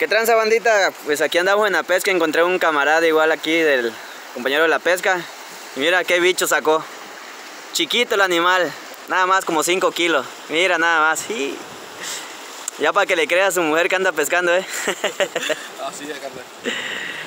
¿Qué tranza, bandita? Pues aquí andamos en la pesca. Encontré un camarada igual aquí, del compañero de la pesca. Y mira qué bicho sacó. Chiquito el animal. Nada más como 5 kilos. Mira nada más. Y ya para que le crea a su mujer que anda pescando, ¿eh? Así es, carnal.